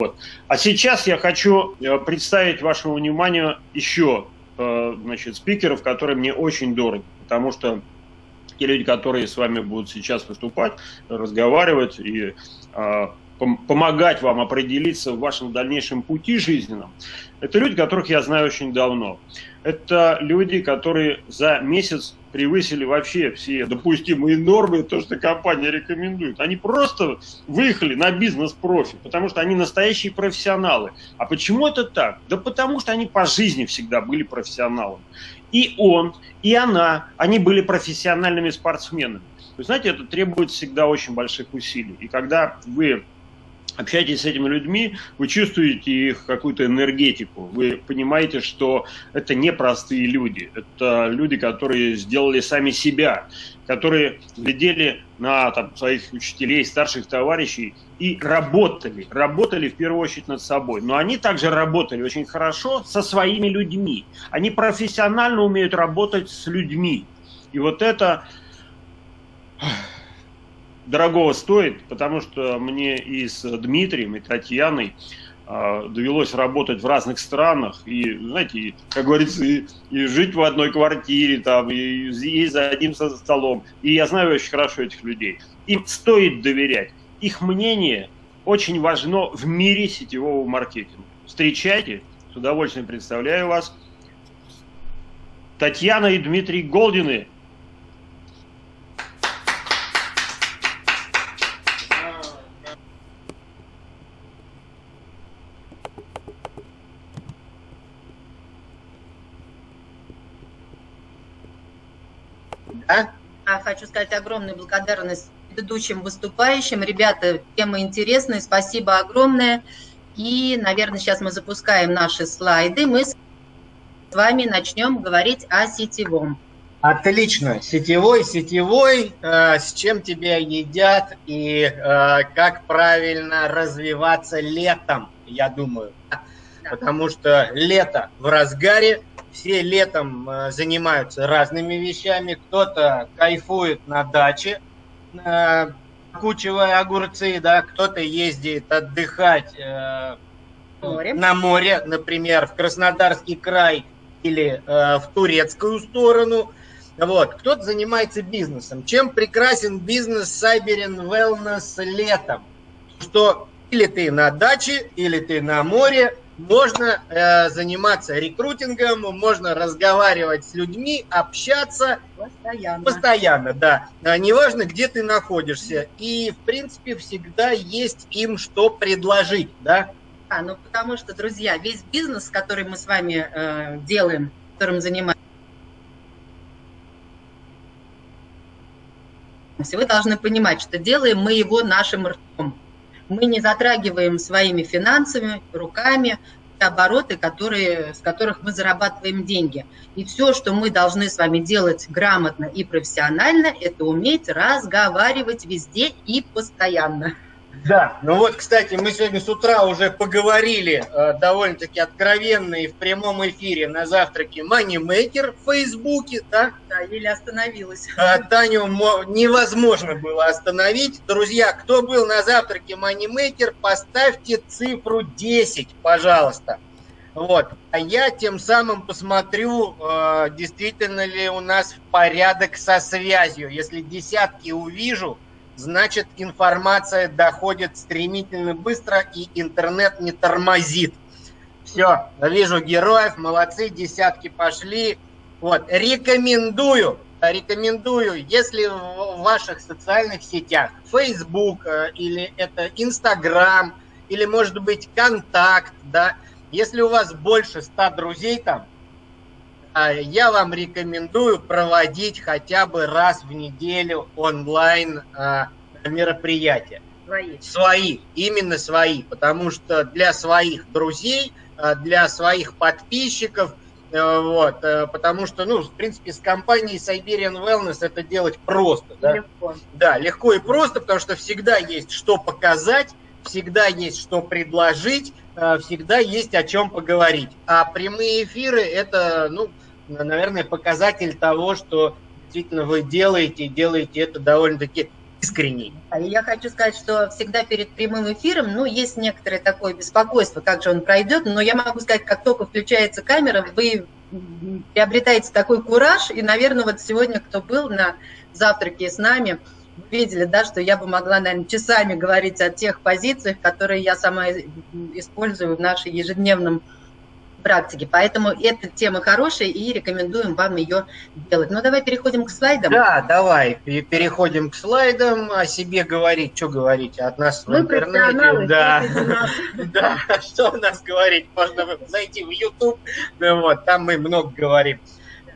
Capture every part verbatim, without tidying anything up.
Вот. А сейчас я хочу представить вашему вниманию еще значит, спикеров, которые мне очень дороги, потому что те люди, которые с вами будут сейчас выступать, разговаривать и помогать вам определиться в вашем дальнейшем пути жизненном, это люди, которых я знаю очень давно. Это люди, которые за месяц превысили вообще все допустимые нормы, то, что компания рекомендует. Они просто выехали на бизнес-профи, потому что они настоящие профессионалы. А почему это так? Да потому что они по жизни всегда были профессионалами. И он, и она, они были профессиональными спортсменами. Вы знаете, это требует всегда очень больших усилий. И когда вы общаетесь с этими людьми, вы чувствуете их какую-то энергетику, вы понимаете, что это не простые люди, это люди, которые сделали сами себя, которые глядели на там, своих учителей, старших товарищей и работали, работали в первую очередь над собой. Но они также работали очень хорошо со своими людьми, они профессионально умеют работать с людьми, и вот это дорогого стоит, потому что мне и с Дмитрием, и Татьяной э, довелось работать в разных странах. И, знаете, и, как говорится, и, и жить в одной квартире, там, и есть за одним столом. И я знаю очень хорошо этих людей. Им стоит доверять. Их мнение очень важно в мире сетевого маркетинга. Встречайте, с удовольствием представляю вас, Татьяна и Дмитрий Голдины. Хочу сказать огромную благодарность предыдущим выступающим. Ребята, тема интересная, спасибо огромное. И, наверное, сейчас мы запускаем наши слайды. Мы с вами начнем говорить о сетевом. Отлично. Сетевой, сетевой, э, с чем тебя едят и э, как правильно развиваться летом, я думаю. Да. Потому что лето в разгаре. Все летом занимаются разными вещами, кто-то кайфует на даче, кучевая огурцы, да, кто-то ездит отдыхать море. на море, например, в Краснодарский край или в турецкую сторону. Вот. Кто-то занимается бизнесом. Чем прекрасен бизнес Siberian Wellness летом? Что или ты на даче, или ты на море. Можно э, заниматься рекрутингом, можно разговаривать с людьми, общаться постоянно, постоянно да. Неважно, где ты находишься. И, в принципе, всегда есть им что предложить, да? А, ну, потому что, друзья, весь бизнес, который мы с вами э, делаем, которым занимаемся, вы должны понимать, что делаем мы его нашим ртом. Мы не затрагиваем своими финансами, руками, обороты, которые, с которых мы зарабатываем деньги. И все, что мы должны с вами делать грамотно и профессионально, это уметь разговаривать везде и постоянно. Да, ну вот, кстати, мы сегодня с утра уже поговорили э, довольно-таки откровенно и в прямом эфире на завтраке Манимейкер в Фейсбуке, да? Да, еле остановилась. А, Таню невозможно было остановить. Друзья, кто был на завтраке Манимейкер, поставьте цифру десять, пожалуйста. Вот, а я тем самым посмотрю, э, действительно ли у нас порядок со связью. Если десятки увижу, значит, информация доходит стремительно, быстро, и интернет не тормозит. Все, вижу героев, молодцы, десятки пошли. Вот, рекомендую, рекомендую, если в ваших социальных сетях, Facebook или это Instagram, или, может быть, Контакт, да, если у вас больше ста друзей там, я вам рекомендую проводить хотя бы раз в неделю онлайн а, мероприятия. Свои. Свои, именно свои, потому что для своих друзей, для своих подписчиков, вот, потому что, ну, в принципе, с компанией Siberian Wellness это делать просто. Да? Легко. Да, легко и просто, потому что всегда есть что показать, всегда есть что предложить, всегда есть о чем поговорить. А прямые эфиры – это, ну, наверное, показатель того, что действительно вы делаете, делаете это довольно-таки искренней. Я хочу сказать, что всегда перед прямым эфиром, ну, есть некоторое такое беспокойство, как же он пройдет, но я могу сказать, как только включается камера, вы приобретаете такой кураж, и, наверное, вот сегодня, кто был на завтраке с нами, видели, да, что я бы могла, наверное, часами говорить о тех позициях, которые я сама использую в нашей ежедневном практике. Поэтому эта тема хорошая, и рекомендуем вам ее делать. Ну, давай переходим к слайдам. Да, давай, переходим к слайдам. О себе говорить, что говорить от нас мы в интернете. Да. Да, что у нас говорить? Можно зайти в YouTube, вот, там мы много говорим.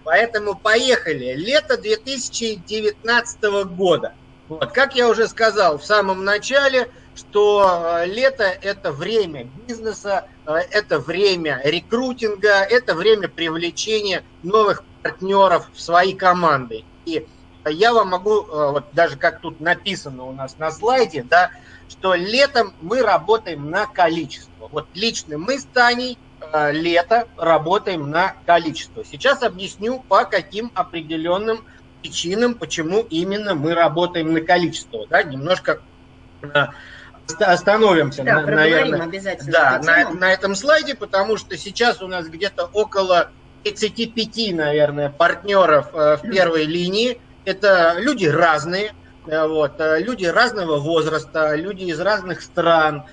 Поэтому поехали. Лето две тысячи девятнадцатого года. Вот, как я уже сказал в самом начале, что лето – это время бизнеса, это время рекрутинга, это время привлечения новых партнеров в свои команды. И я вам могу, вот даже как тут написано у нас на слайде, да, что летом мы работаем на количество. Вот лично мы с Таней лето работаем на количество. Сейчас объясню, по каким определенным причинам, почему именно мы работаем на количество. Да, немножко остановимся, да, наверное, обязательно, да, на, на этом слайде, потому что сейчас у нас где-то около тридцати пяти, наверное, партнеров в первой линии. Это люди разные, вот, люди разного возраста, люди из разных стран,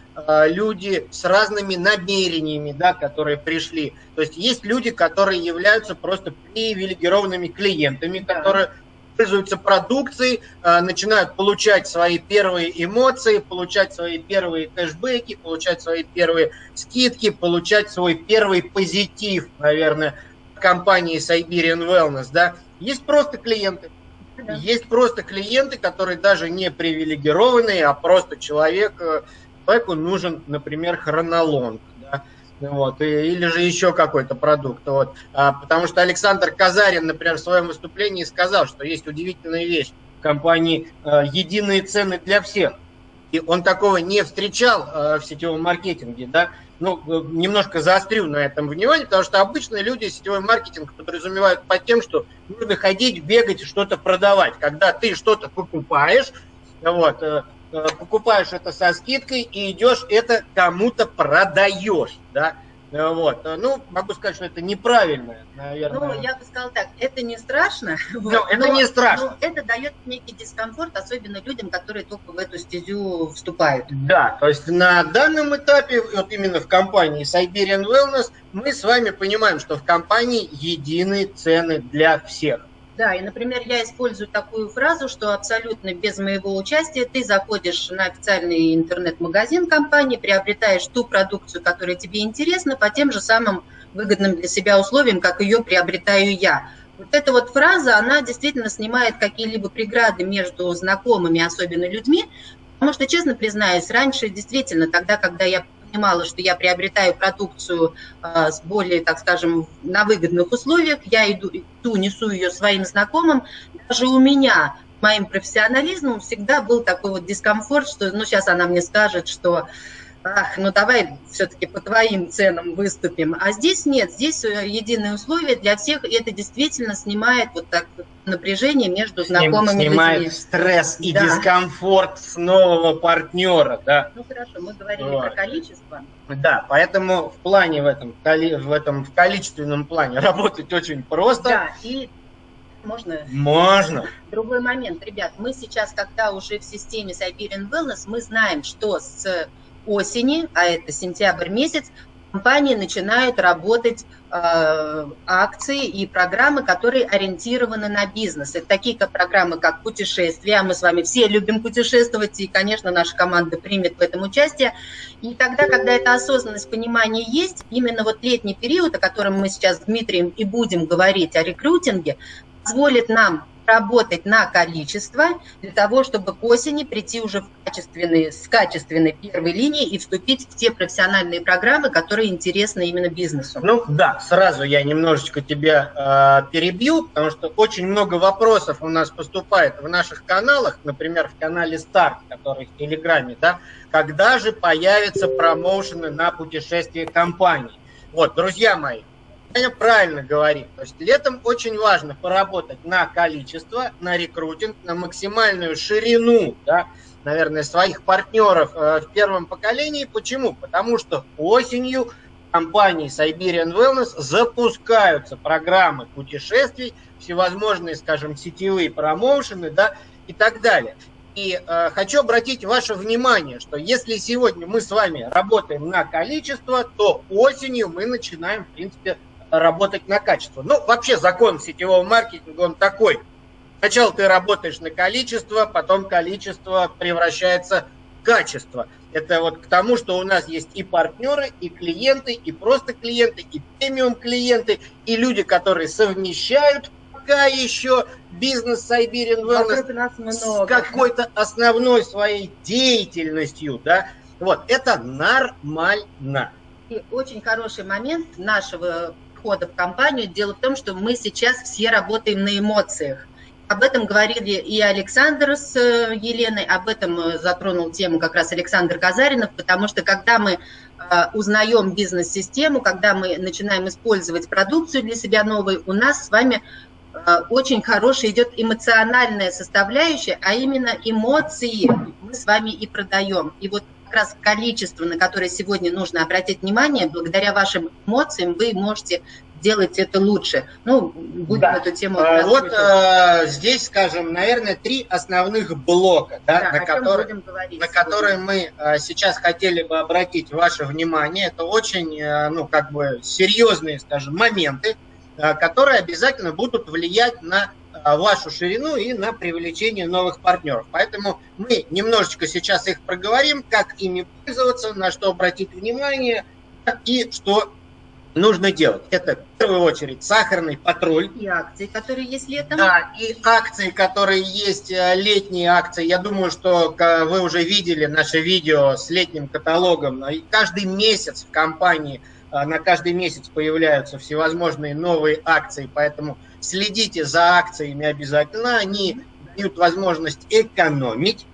люди с разными намерениями, да, которые пришли. То есть есть люди, которые являются просто привилегированными клиентами, которые пользуются продукцией, начинают получать свои первые эмоции, получать свои первые кэшбэки, получать свои первые скидки, получать свой первый позитив, наверное, в компании Siberian Wellness. Да? Есть просто клиенты. Да. Есть просто клиенты, которые даже не привилегированные, а просто человек, человеку нужен, например, хронолонг. Да? Вот, или же еще какой-то продукт. Вот. А, потому что Александр Казарин, например, в своем выступлении сказал, что есть удивительная вещь в компании а, «Единые цены для всех». И он такого не встречал а, в сетевом маркетинге. Да? Ну, немножко заострю на этом внимание, потому что обычно люди сетевой маркетинг подразумевают под тем, что нужно ходить, бегать, что-то продавать. Когда ты что-то покупаешь, вот, покупаешь это со скидкой и идешь это кому-то продаешь, да, вот, ну, могу сказать, что это неправильно, наверное. Ну, я бы сказала так, это не страшно, но, но, это не страшно. Но это дает некий дискомфорт, особенно людям, которые только в эту стезю вступают. Да, то есть на данном этапе, вот именно в компании Siberian Wellness, мы с вами понимаем, что в компании единые цены для всех. Да, и, например, я использую такую фразу, что абсолютно без моего участия ты заходишь на официальный интернет-магазин компании, приобретаешь ту продукцию, которая тебе интересна, по тем же самым выгодным для себя условиям, как ее приобретаю я. Вот эта вот фраза, она действительно снимает какие-либо преграды между знакомыми, особенно людьми, потому что, честно признаюсь, раньше действительно, тогда, когда я понимала, что я приобретаю продукцию э, с более, так скажем, на выгодных условиях, я иду, иду, несу ее своим знакомым. Даже у меня, моим профессионализмом, всегда был такой вот дискомфорт, что, ну, сейчас она мне скажет, что, ах, ну, давай все-таки по твоим ценам выступим. А здесь нет, здесь единые условия для всех, и это действительно снимает вот так напряжение между знакомыми людьми. Снимает стресс и дискомфорт с нового партнера, да. Ну, хорошо, мы говорили про количество. Да, поэтому в плане, в этом, в этом в количественном плане работать очень просто. Да, и можно? Можно. Другой момент, ребят, мы сейчас, когда уже в системе Siberian Wellness, мы знаем, что с осени, а это сентябрь месяц, компании начинают работать э, акции и программы, которые ориентированы на бизнес. Это такие как программы, как путешествия. Мы с вами все любим путешествовать, и, конечно, наша команда примет в этом участие. И тогда, когда эта осознанность, понимание есть, именно вот летний период, о котором мы сейчас с Дмитрием и будем говорить, о рекрутинге, позволит нам работать на количество для того, чтобы к осени прийти уже в качественные, с качественной первой линии и вступить в те профессиональные программы, которые интересны именно бизнесу. Ну да, сразу я немножечко тебя э, перебью, потому что очень много вопросов у нас поступает в наших каналах, например, в канале Старт, который в Телеграме, да, когда же появятся промоушены на путешествие компании. Вот, друзья мои, Таня правильно говорит. То есть летом очень важно поработать на количество, на рекрутинг, на максимальную ширину, да, наверное, своих партнеров э, в первом поколении. Почему? Потому что осенью компании Siberian Wellness запускаются программы путешествий, всевозможные, скажем, сетевые промоушены, да, и так далее. И э, хочу обратить ваше внимание, что если сегодня мы с вами работаем на количество, то осенью мы начинаем, в принципе, работать на качество. Ну, вообще закон сетевого маркетинга, он такой. Сначала ты работаешь на количество, потом количество превращается в качество. Это вот к тому, что у нас есть и партнеры, и клиенты, и просто клиенты, и премиум клиенты, и люди, которые совмещают пока еще бизнес Siberian Wellness с какой-то основной своей деятельностью. Да? Вот, это нормально. И очень хороший момент нашего входа в компанию. Дело в том, что мы сейчас все работаем на эмоциях. Об этом говорили и Александр с Еленой, об этом затронул тему как раз Александр Казаринов, потому что когда мы узнаем бизнес-систему, когда мы начинаем использовать продукцию для себя новую, у нас с вами очень хорошая идет эмоциональная составляющая, а именно эмоции мы с вами и продаем. И вот как раз количество, на которое сегодня нужно обратить внимание, благодаря вашим эмоциям вы можете делать это лучше. Ну, будем да. эту тему... Вот э, здесь, скажем, наверное, три основных блока, да, да, на, который, на которые мы э, сейчас хотели бы обратить ваше внимание. Это очень, э, ну, как бы серьезные, скажем, моменты, э, которые обязательно будут влиять на э, вашу ширину и на привлечение новых партнеров. Поэтому мы немножечко сейчас их проговорим, как ими пользоваться, на что обратить внимание и что нужно делать. Это, в первую очередь, сахарный патруль. И акции, которые есть летом. Да, и акции, которые есть, летние акции. Я думаю, что вы уже видели наше видео с летним каталогом. И каждый месяц в компании, на каждый месяц появляются всевозможные новые акции. Поэтому следите за акциями обязательно. Они дают возможность экономить.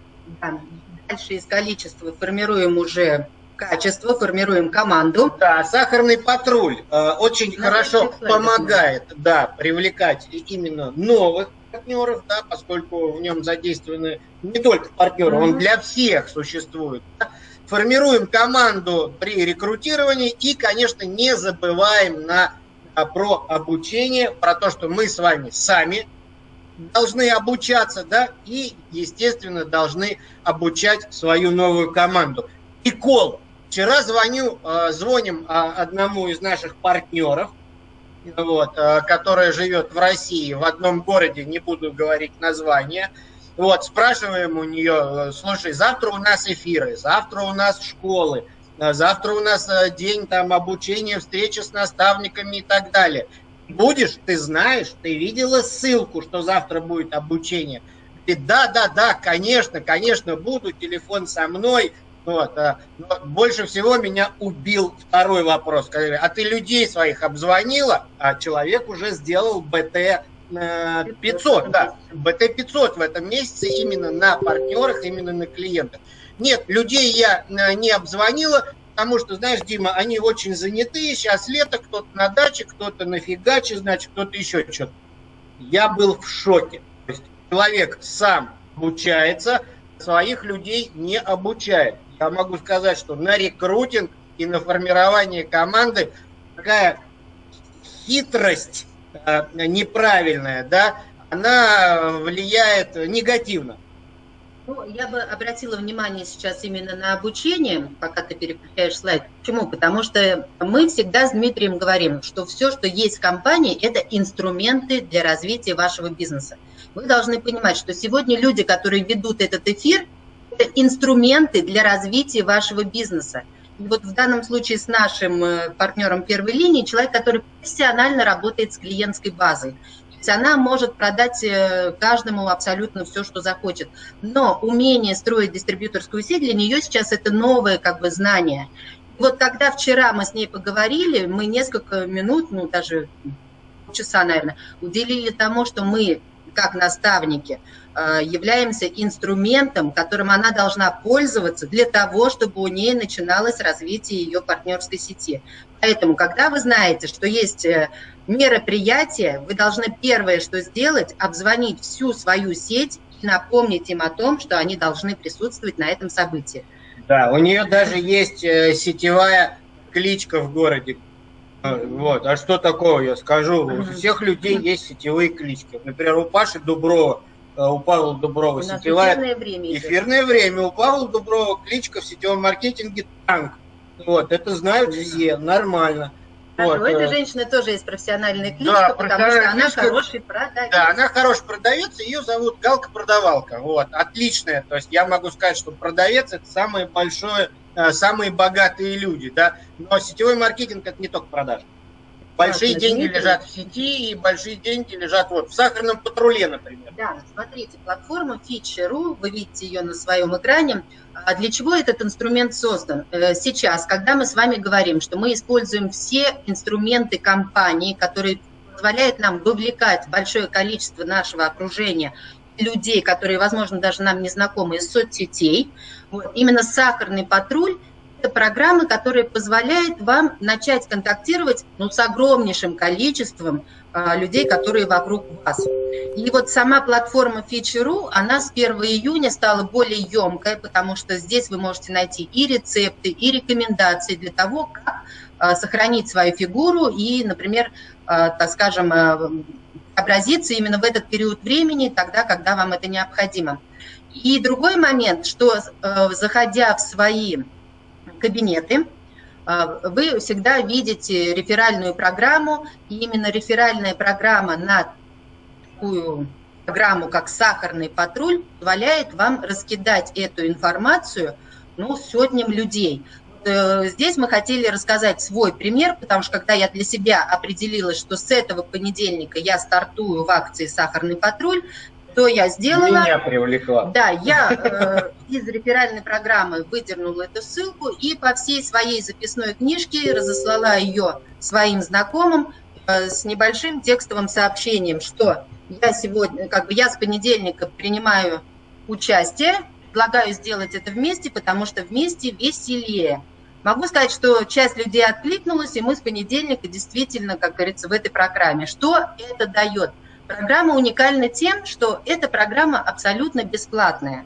Да. Дальше из количества формируем уже... качество, формируем команду. Да, сахарный патруль э, очень на хорошо помогает, да, привлекать именно новых партнеров, да, поскольку в нем задействованы не только партнеры, mm-hmm. он для всех существует. Да. Формируем команду при рекрутировании и, конечно, не забываем на, а, про обучение, про то, что мы с вами сами должны обучаться, да, и, естественно, должны обучать свою новую команду. Прикол. Вчера звоню, звоним одному из наших партнеров, вот, который живет в России, в одном городе, не буду говорить название. Вот, спрашиваем у нее: слушай, завтра у нас эфиры, завтра у нас школы, завтра у нас день там обучения, встречи с наставниками и так далее. Будешь, ты знаешь, ты видела ссылку, что завтра будет обучение. Ты, да, да, да, конечно, конечно, буду, телефон со мной. Вот, а, больше всего меня убил второй вопрос. Сказали, а ты людей своих обзвонила, а человек уже сделал бэ тэ пятьсот. Да, бэ тэ пятьсот в этом месяце именно на партнерах, именно на клиентах. Нет, людей я не обзвонила, потому что, знаешь, Дима, они очень занятые. Сейчас лето, кто-то на даче, кто-то на фигаче, значит, кто-то еще что-то. Я был в шоке. То есть человек сам обучается, своих людей не обучает. Я могу сказать, что на рекрутинг и на формирование команды такая хитрость э, неправильная, да, она влияет негативно. Ну, я бы обратила внимание сейчас именно на обучение, пока ты переключаешь слайд. Почему? Потому что мы всегда с Дмитрием говорим, что все, что есть в компании, это инструменты для развития вашего бизнеса. Вы должны понимать, что сегодня люди, которые ведут этот эфир, это инструменты для развития вашего бизнеса. И вот в данном случае с нашим партнером первой линии человек, который профессионально работает с клиентской базой. Она может продать каждому абсолютно все, что захочет. Но умение строить дистрибьюторскую сеть для нее сейчас это новое как бы знание. И вот когда вчера мы с ней поговорили, мы несколько минут, ну даже полчаса, наверное, уделили тому, что мы как наставники, являемся инструментом, которым она должна пользоваться для того, чтобы у нее начиналось развитие ее партнерской сети. Поэтому, когда вы знаете, что есть мероприятие, вы должны первое, что сделать, обзвонить всю свою сеть и напомнить им о том, что они должны присутствовать на этом событии. Да, у нее даже есть сетевая кличка в городе. Вот, а что такого, я скажу, у всех людей есть сетевые клички. Например, у Паши Дуброва, у Павла Дуброва у сетевая... Эфирное время. Эфирное время. У Павла Дуброва кличка в сетевом маркетинге «Танк». Вот, это знают все, нормально. Вот. У этой женщины тоже есть профессиональная кличка, да, потому что она хороший продавец. Да, она хороший продавец, ее зовут Галка-продавалка. Вот, отличная. То есть я могу сказать, что продавец – это самое большое, самые богатые люди, да. Но сетевой маркетинг – это не только продажи. Большие Ладно, деньги лежат в сети, и большие деньги лежат вот в «Сахарном патруле», например. Да, смотрите, платформа Feature.ru, вы видите ее на своем экране. А для чего этот инструмент создан? Сейчас, когда мы с вами говорим, что мы используем все инструменты компании, которые позволяют нам вовлекать большое количество нашего окружения, людей, которые, возможно, даже нам не знакомы, из соцсетей, вот, именно «Сахарный патруль» — это программа, которая позволяет вам начать контактировать, ну, с огромнейшим количеством а, людей, которые вокруг вас. И вот сама платформа Feature.ru, она с первого июня стала более емкой, потому что здесь вы можете найти и рецепты, и рекомендации для того, как а, сохранить свою фигуру и, например, а, так скажем, а, образиться именно в этот период времени, тогда, когда вам это необходимо. И другой момент, что а, заходя в свои кабинеты, вы всегда видите реферальную программу, и именно реферальная программа на такую программу, как «Сахарный патруль», позволяет вам раскидать эту информацию, ну, сотням людей. Здесь мы хотели рассказать свой пример, потому что когда я для себя определилась, что с этого понедельника я стартую в акции «Сахарный патруль», то я сделала... Меня привлекла. Да, я э, из реферальной программы выдернула эту ссылку и по всей своей записной книжке разослала ее своим знакомым э, с небольшим текстовым сообщением, что я сегодня, как бы я с понедельника принимаю участие, предлагаю сделать это вместе, потому что вместе веселее. Могу сказать, что часть людей откликнулась, и мы с понедельника действительно, как говорится, в этой программе. Что это дает? Программа уникальна тем, что эта программа абсолютно бесплатная.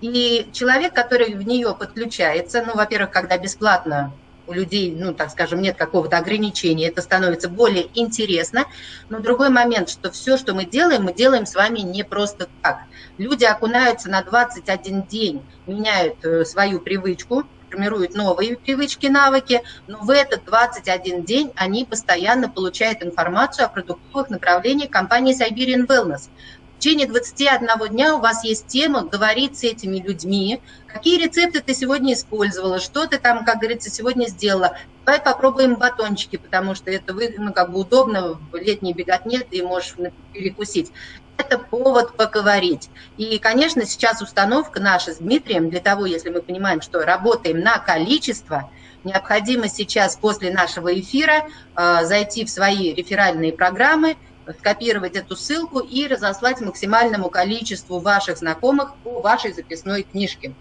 И человек, который в нее подключается, ну, во-первых, когда бесплатно у людей, ну, так скажем, нет какого-то ограничения, это становится более интересно. Но другой момент, что все, что мы делаем, мы делаем с вами не просто так. Люди окунаются на двадцать один день, меняют свою привычку, формируют новые привычки, навыки, но в этот двадцать один день они постоянно получают информацию о продуктовых направлениях компании Siberian Wellness. В течение двадцати одного дня у вас есть тема говорить с этими людьми, какие рецепты ты сегодня использовала, что ты там, как говорится, сегодня сделала. Давай попробуем батончики, потому что это, ну, как бы удобно, в летней беготне ты можешь перекусить. Это повод поговорить. И, конечно, сейчас установка наша с Дмитрием, для того, если мы понимаем, что работаем на количество, необходимо сейчас после нашего эфира э, зайти в свои реферальные программы, скопировать эту ссылку и разослать максимальному количеству ваших знакомых по вашей записной книжке.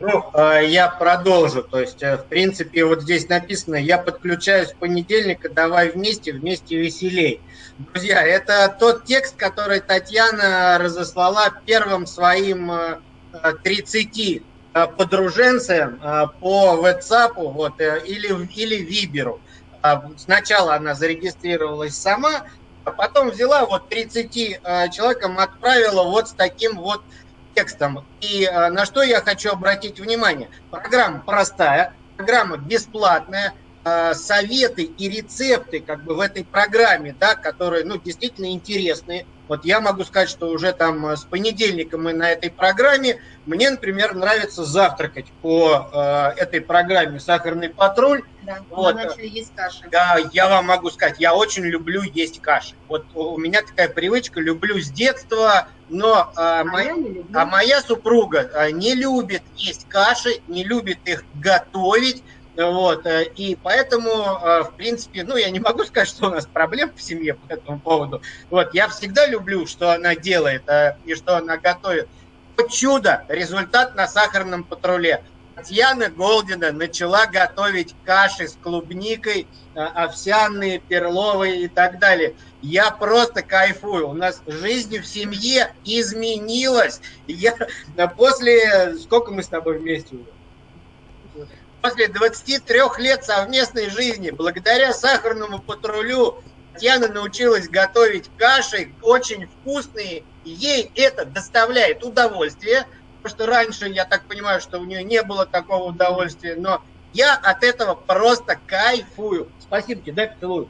Ну, я продолжу. То есть, в принципе, вот здесь написано: я подключаюсь с понедельника, давай вместе, вместе веселей. Друзья, это тот текст, который Татьяна разослала первым своим тридцати подруженцам по WhatsApp, вот, или, или Viber. Сначала она зарегистрировалась сама, а потом взяла вот тридцати человекам, отправила вот с таким вот текстом. И э, на что я хочу обратить внимание. Программа простая, программа бесплатная, э, советы и рецепты как бы в этой программе, да, которые, ну, действительно интересные. Вот я могу сказать, что уже там с понедельника мы на этой программе. Мне, например, нравится завтракать по э, этой программе «Сахарный патруль». Да, вот. Мы начали есть каши. Да, я вам могу сказать, я очень люблю есть каши. Вот у меня такая привычка, люблю с детства, но э, а, моя, а моя супруга не любит есть каши, не любит их готовить. Вот, и поэтому, в принципе, ну, я не могу сказать, что у нас проблем в семье по этому поводу. Вот, я всегда люблю, что она делает и что она готовит. Вот чудо, результат на сахарном патруле. Татьяна Голдина начала готовить каши с клубникой, овсяные, перловые и так далее. Я просто кайфую. У нас жизнь в семье изменилась. Я после... Сколько мы с тобой вместе уже? После двадцати трёх лет совместной жизни, благодаря сахарному патрулю, Татьяна научилась готовить каши, очень вкусные. Ей это доставляет удовольствие, потому что раньше, я так понимаю, что у нее не было такого удовольствия, но я от этого просто кайфую. Спасибо тебе, дай поцелую.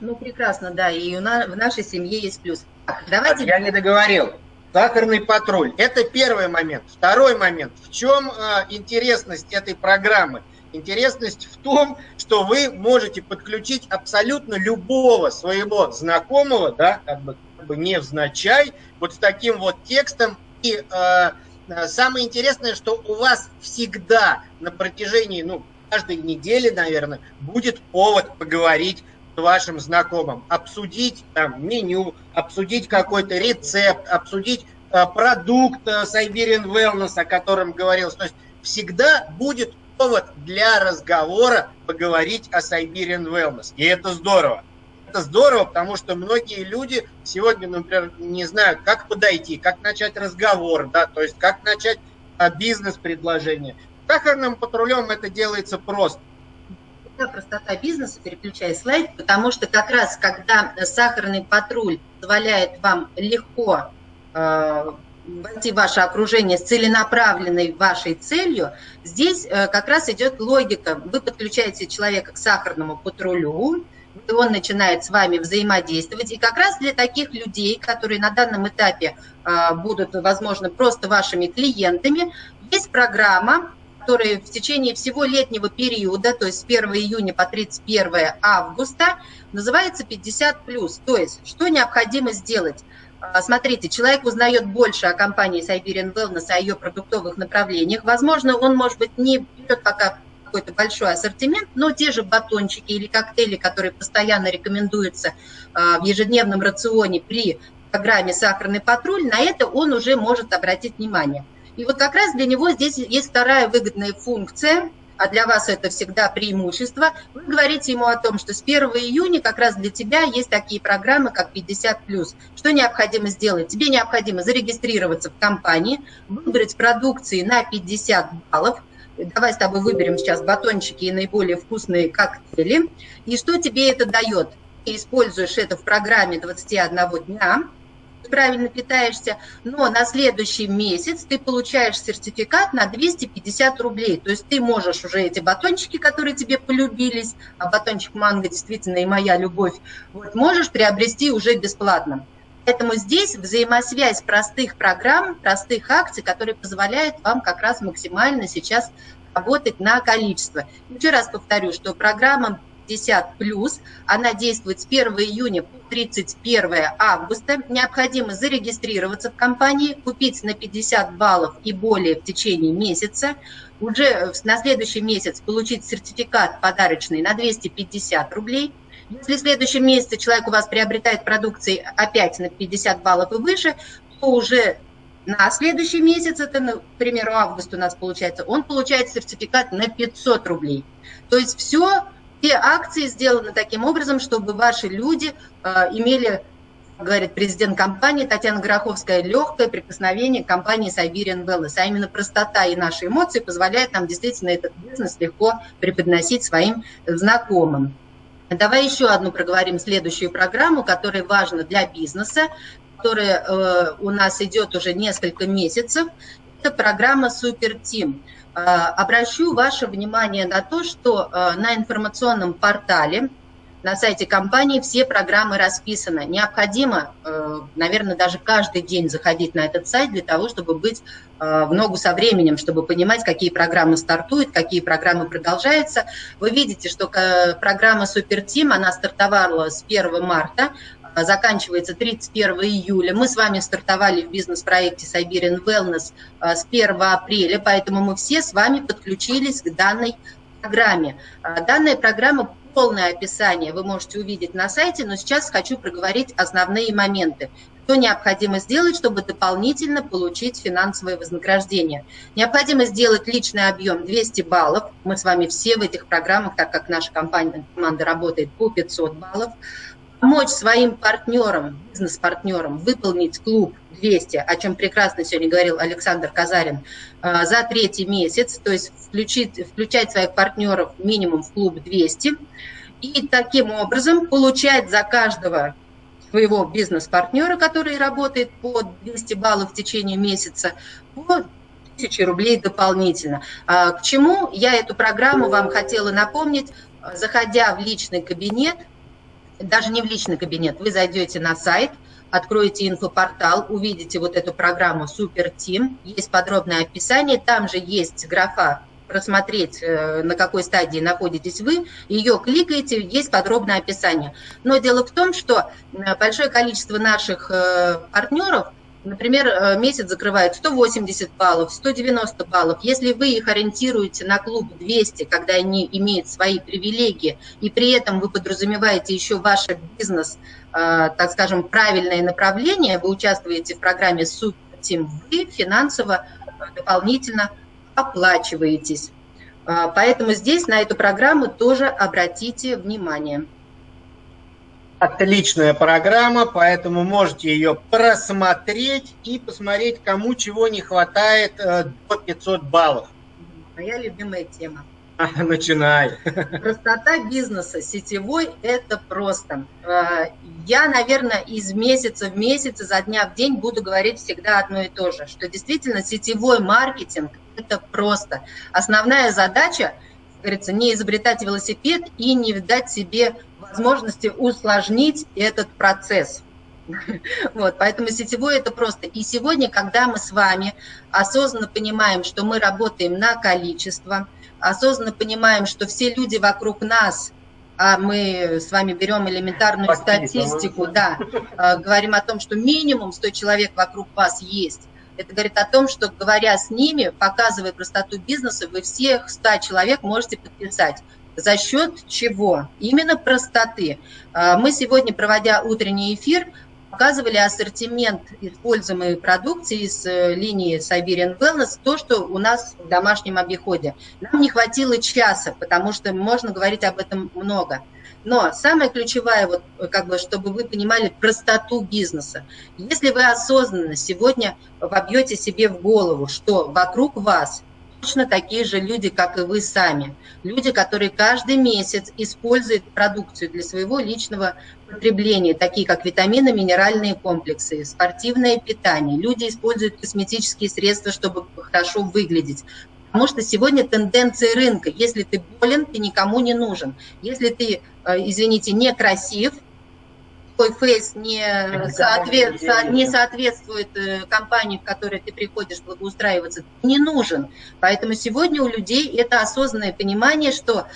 Ну, прекрасно, да, и у нас, в нашей семье есть плюс. Так, давайте... Я не договорил. Сахарный патруль. Это первый момент. Второй момент. В чем э, интересность этой программы? Интересность в том, что вы можете подключить абсолютно любого своего знакомого, да, как бы, как бы невзначай, вот с таким вот текстом. И э, самое интересное, что у вас всегда на протяжении, ну, каждой недели, наверное, будет повод поговорить вашим знакомым, обсудить там меню, обсудить какой-то рецепт, обсудить э, продукт э, Siberian Wellness, о котором говорилось. То есть всегда будет повод для разговора поговорить о Siberian Wellness. И это здорово. Это здорово, потому что многие люди сегодня, например, не знают, как подойти, как начать разговор, да, то есть как начать э, бизнес-предложение. Сахарным патрулем это делается просто. Простота бизнеса, переключая слайд, потому что как раз, когда сахарный патруль позволяет вам легко э, войти в ваше окружение с целенаправленной вашей целью, здесь э, как раз идет логика. Вы подключаете человека к сахарному патрулю, и он начинает с вами взаимодействовать. И как раз для таких людей, которые на данном этапе э, будут, возможно, просто вашими клиентами, есть программа, которые в течение всего летнего периода, то есть с первого июня по тридцать первое августа, называется пятьдесят плюс. То есть, что необходимо сделать? Смотрите, человек узнает больше о компании Siberian Wellness, о ее продуктовых направлениях. Возможно, он, может быть, не берет пока какой-то большой ассортимент, но те же батончики или коктейли, которые постоянно рекомендуются в ежедневном рационе при программе «Сахарный патруль», на это он уже может обратить внимание. И вот как раз для него здесь есть вторая выгодная функция, а для вас это всегда преимущество. Вы говорите ему о том, что с первого июня как раз для тебя есть такие программы, как пятьдесят плюс. Что необходимо сделать? Тебе необходимо зарегистрироваться в компании, выбрать продукции на пятьдесят баллов. Давай с тобой выберем сейчас батончики и наиболее вкусные коктейли. И что тебе это дает? Ты используешь это в программе двадцати одного дня. Правильно питаешься, но на следующий месяц ты получаешь сертификат на двести пятьдесят рублей. То есть ты можешь уже эти батончики, которые тебе полюбились, а батончик манго действительно и моя любовь, вот, можешь приобрести уже бесплатно. Поэтому здесь взаимосвязь простых программ, простых акций, которые позволяют вам как раз максимально сейчас работать на количество. Еще раз повторю, что программа пятьдесят плюс, она действует с первого июня по тридцать первое августа. Необходимо зарегистрироваться в компании, купить на пятьдесят баллов и более в течение месяца, уже на следующий месяц получить сертификат подарочный на двести пятьдесят рублей. Если в следующем месяце человек у вас приобретает продукции опять на пятьдесят баллов и выше, то уже на следующий месяц, это, например, август у нас получается, он получает сертификат на пятьсот рублей. То есть все... Все акции сделаны таким образом, чтобы ваши люди э, имели, говорит президент компании Татьяна Гороховская, легкое прикосновение к компании Siberian Wellness. А именно простота и наши эмоции позволяют нам действительно этот бизнес легко преподносить своим знакомым. Давай еще одну проговорим следующую программу, которая важна для бизнеса, которая э, у нас идет уже несколько месяцев. Это программа «Супер Тим». Обращу ваше внимание на то, что на информационном портале, на сайте компании все программы расписаны. Необходимо, наверное, даже каждый день заходить на этот сайт для того, чтобы быть в ногу со временем, чтобы понимать, какие программы стартуют, какие программы продолжаются. Вы видите, что программа «Супер Тим», она стартовала с первого марта. Заканчивается тридцать первого июля. Мы с вами стартовали в бизнес-проекте Siberian Wellness с первого апреля, поэтому мы все с вами подключились к данной программе. Данная программа, полное описание вы можете увидеть на сайте, но сейчас хочу проговорить основные моменты. Что необходимо сделать, чтобы дополнительно получить финансовое вознаграждение? Необходимо сделать личный объем двести баллов. Мы с вами все в этих программах, так как наша компания, команда работает по пятьсот баллов. Помочь своим партнерам, бизнес-партнерам выполнить клуб двести, о чем прекрасно сегодня говорил Александр Казарин, за третий месяц, то есть включить, включать своих партнеров минимум в клуб двести. И таким образом получать за каждого своего бизнес-партнера, который работает по двести баллов в течение месяца, по тысяче рублей дополнительно. К чему я эту программу вам хотела напомнить, заходя в личный кабинет, даже не в личный кабинет, вы зайдете на сайт, откроете инфопортал, увидите вот эту программу «Супер Тим», есть подробное описание, там же есть графа «Просмотреть, на какой стадии находитесь вы», ее кликаете, есть подробное описание. Но дело в том, что большое количество наших партнеров, например, месяц закрывает сто восемьдесят баллов, сто девяносто баллов. Если вы их ориентируете на клуб двести, когда они имеют свои привилегии, и при этом вы подразумеваете еще ваше бизнес, так скажем, правильное направление, вы участвуете в программе «Супертим», вы финансово дополнительно оплачиваетесь. Поэтому здесь на эту программу тоже обратите внимание. Отличная программа, поэтому можете ее просмотреть и посмотреть, кому чего не хватает до пятисот баллов. Моя любимая тема. Начинай. Простота бизнеса сетевой – это просто. Я, наверное, из месяца в месяц, изо дня в день буду говорить всегда одно и то же, что действительно сетевой маркетинг – это просто. Основная задача, как говорится, не изобретать велосипед и не дать себе возможности усложнить этот процесс. Вот, поэтому сетевой это просто. И сегодня, когда мы с вами осознанно понимаем, что мы работаем на количество, осознанно понимаем, что все люди вокруг нас, а мы с вами берем элементарную статистику, да, говорим о том, что минимум сто человек вокруг вас есть. Это говорит о том, что, говоря с ними, показывая простоту бизнеса, вы всех ста человек можете подписать. За счет чего? Именно простоты. Мы сегодня, проводя утренний эфир, показывали ассортимент используемой продукции из линии Siberian Wellness, то, что у нас в домашнем обиходе. Нам не хватило часа, потому что можно говорить об этом много. Но самое ключевое, вот, как бы, чтобы вы понимали простоту бизнеса. Если вы осознанно сегодня вобьете себе в голову, что вокруг вас точно такие же люди, как и вы сами. Люди, которые каждый месяц используют продукцию для своего личного потребления, такие как витамины, минеральные комплексы, спортивное питание. Люди используют косметические средства, чтобы хорошо выглядеть. Потому что сегодня тенденции рынка. Если ты болен, ты никому не нужен. Если ты, извините, некрасив, твой фейс не, соответ, не соответствует компании, в которой ты приходишь благоустраиваться, не нужен. Поэтому сегодня у людей это осознанное понимание, что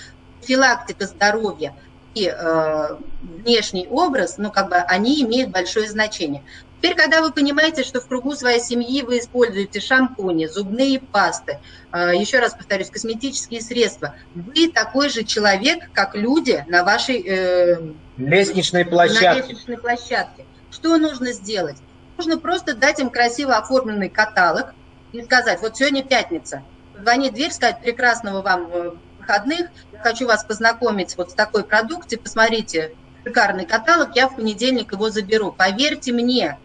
профилактика здоровья и э, внешний образ, ну, как бы, они имеют большое значение. Теперь, когда вы понимаете, что в кругу своей семьи вы используете шампуни, зубные пасты, э, еще раз повторюсь, косметические средства, вы такой же человек, как люди на вашей э, лестничной площадке. На лестничной площадке. Что нужно сделать? Нужно просто дать им красиво оформленный каталог и сказать: вот сегодня пятница, позвонить в дверь, сказать: прекрасного вам выходных, я хочу вас познакомить вот с такой продукцией, посмотрите шикарный каталог, я в понедельник его заберу. Поверьте мне,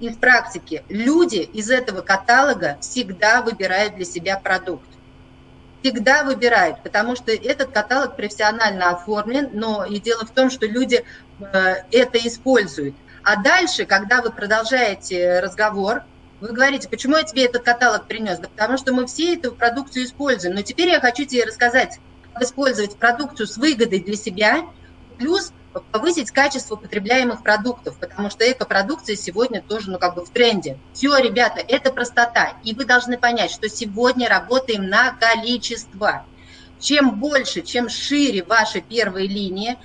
из практики, люди из этого каталога всегда выбирают для себя продукт. Всегда выбирают, потому что этот каталог профессионально оформлен, но и дело в том, что люди это используют. А дальше, когда вы продолжаете разговор, вы говорите: почему я тебе этот каталог принес? Да потому что мы все эту продукцию используем. Но теперь я хочу тебе рассказать, как использовать продукцию с выгодой для себя, плюс повысить качество потребляемых продуктов, потому что экопродукция сегодня тоже, ну, как бы в тренде. Все, ребята, это простота. И вы должны понять, что сегодня работаем на количество. Чем больше, чем шире ваша первая линия,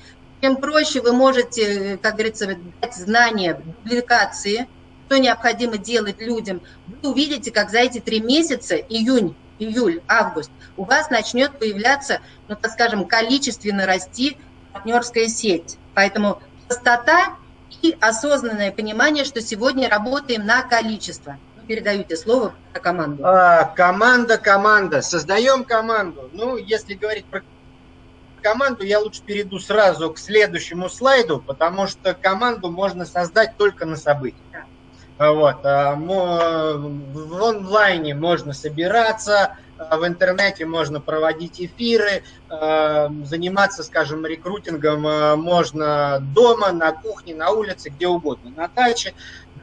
тем проще вы можете, как говорится, дать знания, публикации, что необходимо делать людям. Вы увидите, как за эти три месяца, июнь, июль, август, у вас начнет появляться, ну, так скажем, количественно расти партнерская сеть. Поэтому простота и осознанное понимание, что сегодня работаем на количество. Передаю тебе слово про команду. А, команда, команда. Создаем команду. Ну, если говорить про команду, я лучше перейду сразу к следующему слайду, потому что команду можно создать только на событиях. Да. Вот. А, в онлайне можно собираться, в интернете можно проводить эфиры, заниматься, скажем, рекрутингом можно дома, на кухне, на улице, где угодно, на даче,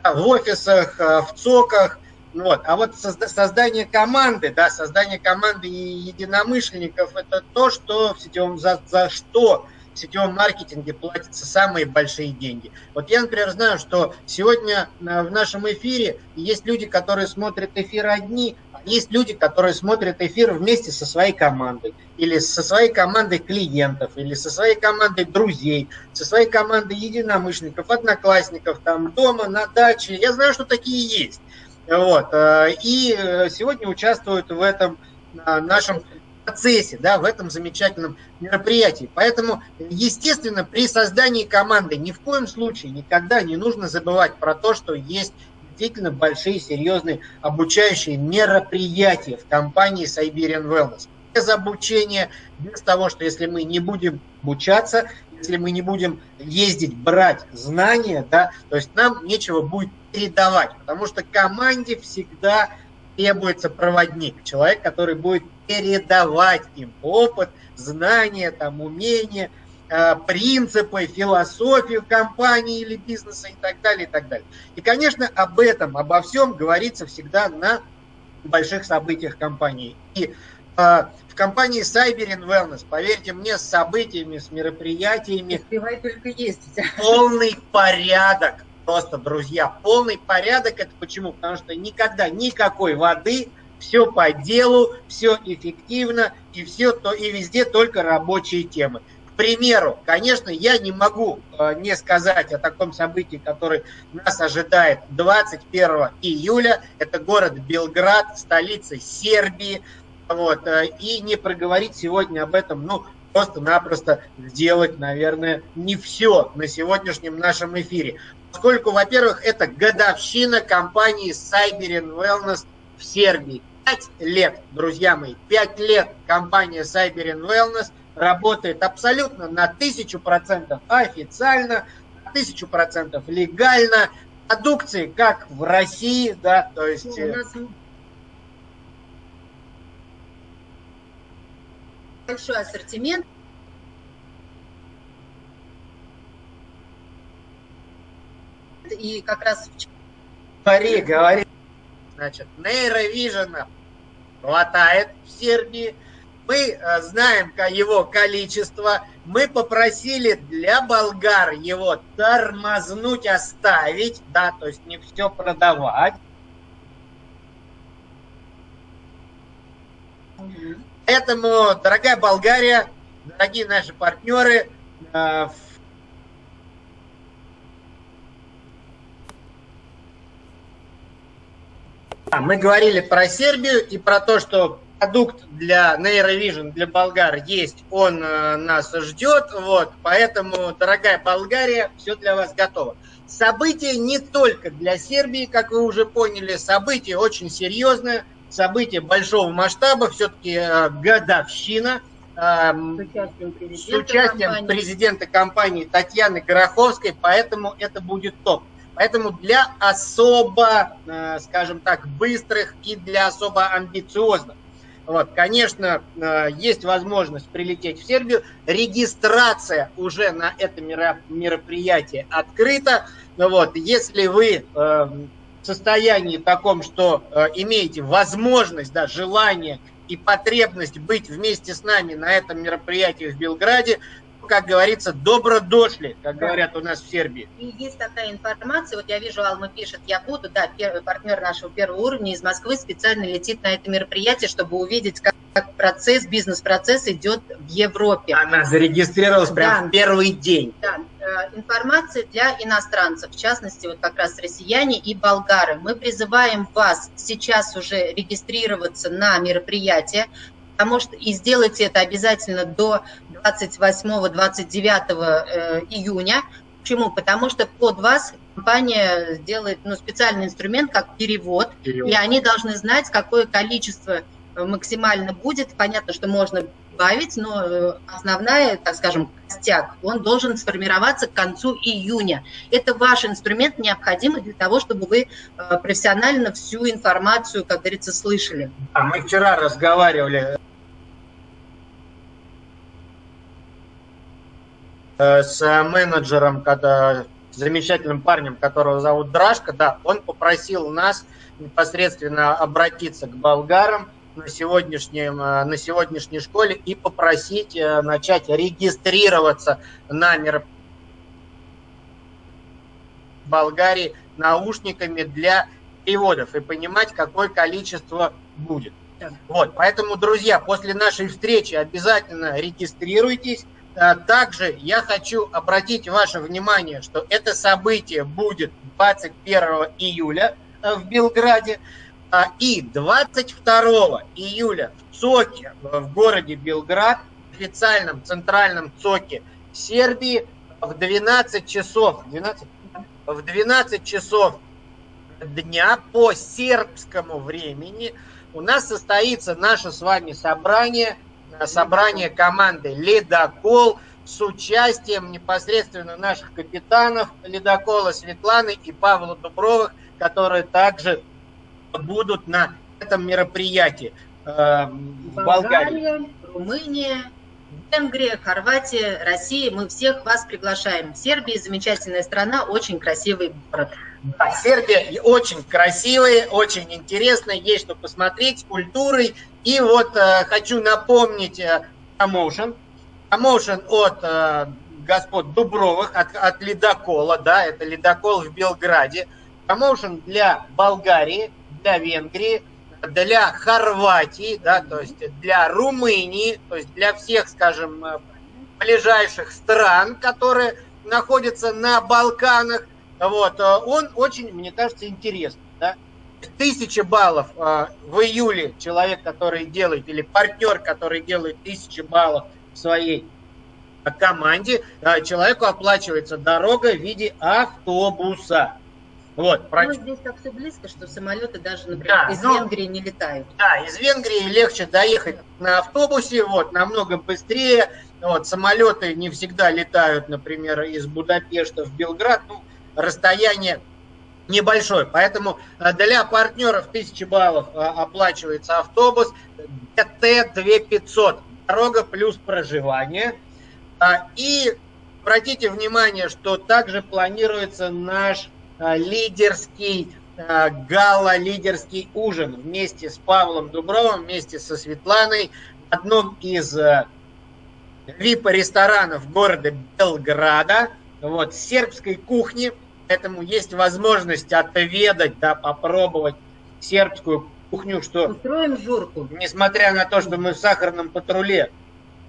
в офисах, в ЦОКах. Вот. А вот создание команды, да, создание команды единомышленников – это то, что в сетевом, за, за что в сетевом маркетинге платятся самые большие деньги. Вот я, например, знаю, что сегодня в нашем эфире есть люди, которые смотрят эфир одни, а есть люди, которые смотрят эфир вместе со своей командой, или со своей командой клиентов, или со своей командой друзей, со своей командой единомышленников, одноклассников, там, дома, на даче. Я знаю, что такие есть. Вот. И сегодня участвуют в этом нашем процессе, да, в этом замечательном мероприятии. Поэтому, естественно, при создании команды ни в коем случае никогда не нужно забывать про то, что есть действительно большие, серьезные обучающие мероприятия в компании Siberian Wellness. Без обучения, без того, что если мы не будем обучаться, если мы не будем ездить, брать знания, да, то есть нам нечего будет передавать, потому что команде всегда требуется проводник, человек, который будет передавать им опыт, знания, там, умения, принципы, философию компании или бизнеса и так далее, и так далее. И, конечно, об этом, обо всем говорится всегда на больших событиях компании. И в компании Siberian Wellness, поверьте мне, с событиями, с мероприятиями успевай только ездить. Полный порядок. Просто, друзья, полный порядок. Это почему? Потому что никогда никакой воды, все по делу, все эффективно, и все то, и везде только рабочие темы. К примеру, конечно, я не могу не сказать о таком событии, которое нас ожидает двадцать первого июля. Это город Белград, столица Сербии. Вот, и не проговорить сегодня об этом, ну, просто-напросто сделать, наверное, не все на сегодняшнем нашем эфире. Поскольку, во-первых, это годовщина компании Siberian Wellness в Сербии. Пять лет, друзья мои, пять лет компания Siberian Wellness работает абсолютно на тысячу процентов официально, на тысячу процентов легально. Продукции, как в России, да, то есть... большой ассортимент. И как раз... Говори, говори. Значит, нейровижена хватает в Сербии. Мы знаем его количество. Мы попросили для болгар его тормознуть, оставить. Да, то есть не все продавать. Угу. Поэтому, дорогая Болгария, дорогие наши партнеры, э, в... мы говорили про Сербию и про то, что продукт для Neurovision, для болгар есть, он э, нас ждет, вот, поэтому, дорогая Болгария, все для вас готово. Событие не только для Сербии, как вы уже поняли, событие очень серьезное. Событие большого масштаба, все-таки э, годовщина э, с участием компании. Президента компании Татьяны Гороховской, поэтому это будет топ. Поэтому для особо, э, скажем так, быстрых и для особо амбициозных. Вот, конечно, э, есть возможность прилететь в Сербию. Регистрация уже на это мероприятие открыта. Вот, если вы... Э, в состоянии таком, что э, имеете возможность, да, желание и потребность быть вместе с нами на этом мероприятии в Белграде, как говорится, добродошли, как говорят у нас в Сербии. И есть такая информация, вот я вижу, Алма пишет, я буду, да, первый партнер нашего первого уровня из Москвы специально летит на это мероприятие, чтобы увидеть, как, как процесс, бизнес-процесс идет в Европе. Она зарегистрировалась, да, прямо в первый день. Да. информации для иностранцев, в частности, вот как раз россияне и болгары. Мы призываем вас сейчас уже регистрироваться на мероприятие, потому что и сделайте это обязательно до двадцать восьмого — двадцать девятого июня. Почему? Потому что под вас компания делает ну, специальный инструмент, как перевод, перевод, и они должны знать, какое количество максимально будет. Понятно, что можно добавить, но основная, так скажем, костяк, он должен сформироваться к концу июня. Это ваш инструмент, необходимый для того, чтобы вы профессионально всю информацию, как говорится, слышали. А мы вчера разговаривали с менеджером, замечательным парнем, которого зовут Драшка, да, он попросил нас непосредственно обратиться к болгарам на, сегодняшнем, на сегодняшней школе и попросить начать регистрироваться на мероприятии в Болгарии наушниками для переводов и понимать, какое количество будет. Вот, поэтому, друзья, после нашей встречи обязательно регистрируйтесь. Также я хочу обратить ваше внимание, что это событие будет двадцать первого июля в Белграде и двадцать второго июля в ЦОКе, в городе Белград, в официальном центральном ЦОКе Сербии в двенадцать часов, двенадцать, в двенадцать часов дня по сербскому времени у нас состоится наше с вами собрание. Собрание команды «Ледокол» с участием непосредственно наших капитанов «Ледокола» Светланы и Павла Дубровых, которые также будут на этом мероприятии э, в Болгарии. Болгария, Румыния, Венгрия, Хорватия, Россия. Мы всех вас приглашаем. Сербия замечательная страна, очень красивый город. Да, Сербия очень красивая, очень интересная, есть что посмотреть с культурой. И вот э, хочу напомнить промоушен. Э, промоушен от э, господ Дубровых, от, от ледокола, да, это ледокол в Белграде. Промоушен для Болгарии, для Венгрии, для Хорватии, да, то есть для Румынии, то есть для всех, скажем, ближайших стран, которые находятся на Балканах. Вот, он очень, мне кажется, интересный, да? Тысяча баллов в июле человек, который делает, или партнер, который делает тысячу баллов в своей команде, человеку оплачивается дорога в виде автобуса. Вот, ну, здесь так все близко, что самолеты даже, например, да, из но... Венгрии не летают. Да, из Венгрии легче доехать на автобусе, вот, намного быстрее. Вот, самолеты не всегда летают, например, из Будапешта в Белград, ну, расстояние небольшое. Поэтому для партнеров тысяча баллов оплачивается автобус ДТ две тысячи пятьсот, дорога плюс проживание. И обратите внимание, что также планируется наш лидерский гала-лидерский ужин вместе с Павлом Дубровым, вместе со Светланой в одном из ви ай пи-ресторанов города Белграда, вот, сербской кухни. Поэтому есть возможность отведать, да, попробовать сербскую кухню, что устроим журку, несмотря на то, что мы в Сахарном патруле.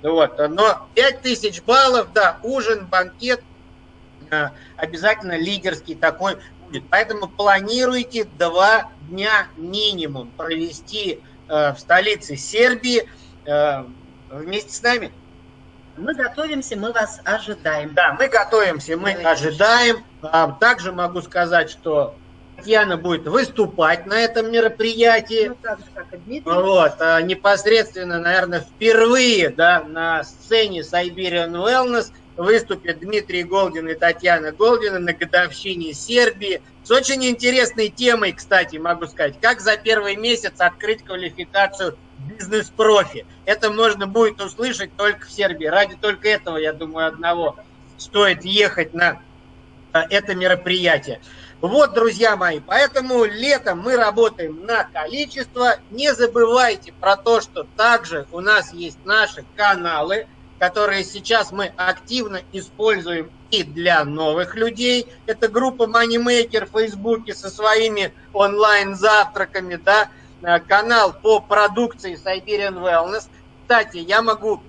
Вот, но пять тысяч баллов, да, ужин, банкет, обязательно лидерский такой будет. Поэтому планируйте два дня минимум провести э, в столице Сербии э, вместе с нами. Мы готовимся, мы вас ожидаем. Да, мы готовимся, мы Ой, ожидаем. А также могу сказать, что Татьяна будет выступать на этом мероприятии. Ну, так же, как и Дмитрий. Вот, а непосредственно, наверное, впервые, да, на сцене Siberian Wellness выступят Дмитрий Голдин и Татьяна Голдина на годовщине Сербии. С очень интересной темой, кстати, могу сказать, как за первый месяц открыть квалификацию бизнес-профи. Это можно будет услышать только в Сербии. Ради только этого, я думаю, одного стоит ехать на это мероприятие. Вот, друзья мои, поэтому летом мы работаем на количество. Не забывайте про то, что также у нас есть наши каналы, которые сейчас мы активно используем и для новых людей. Это группа Манимейкер в Фейсбуке со своими онлайн-завтраками, да, канал по продукции Siberian Wellness. Кстати, я могу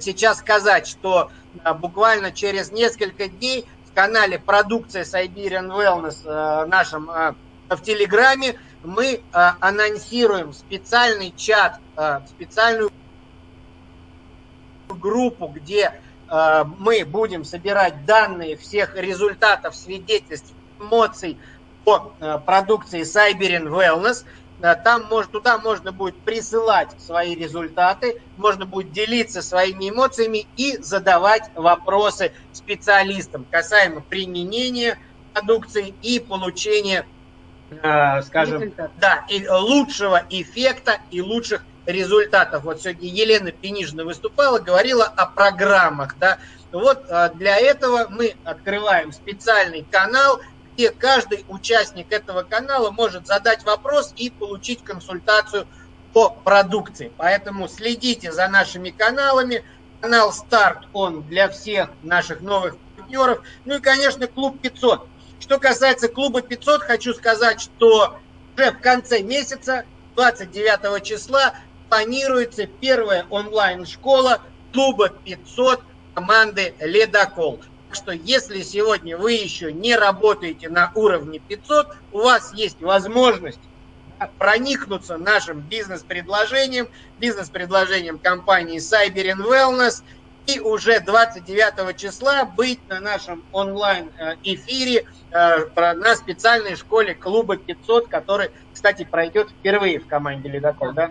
сейчас сказать, что буквально через несколько дней в канале «Продукция Siberian Wellness» нашем в Телеграме, мы анонсируем специальный чат, специальную группу, где мы будем собирать данные всех результатов, свидетельств, эмоций по продукции Siberian Wellness. Там, туда можно будет присылать свои результаты, можно будет делиться своими эмоциями и задавать вопросы специалистам касаемо применения продукции и получения, скажем, результат. Да, и лучшего эффекта и лучших результатов. Вот сегодня Елена Пенижина выступала, говорила о программах. Да? Вот для этого мы открываем специальный канал, где каждый участник этого канала может задать вопрос и получить консультацию по продукции. Поэтому следите за нашими каналами. Канал «Старт», он для всех наших новых партнеров. Ну и, конечно, «Клуб пятьсот». Что касается клуба пятьсот, хочу сказать, что уже в конце месяца, двадцать девятого числа, планируется первая онлайн-школа клуба пятьсот команды «Ледокол». Так что, если сегодня вы еще не работаете на уровне пятьсот, у вас есть возможность проникнуться нашим бизнес-предложением, бизнес-предложением компании Siberian Wellness, и уже двадцать девятого числа быть на нашем онлайн-эфире на специальной школе клуба пятьсот, который, кстати, пройдет впервые в команде «Ледокол». Да?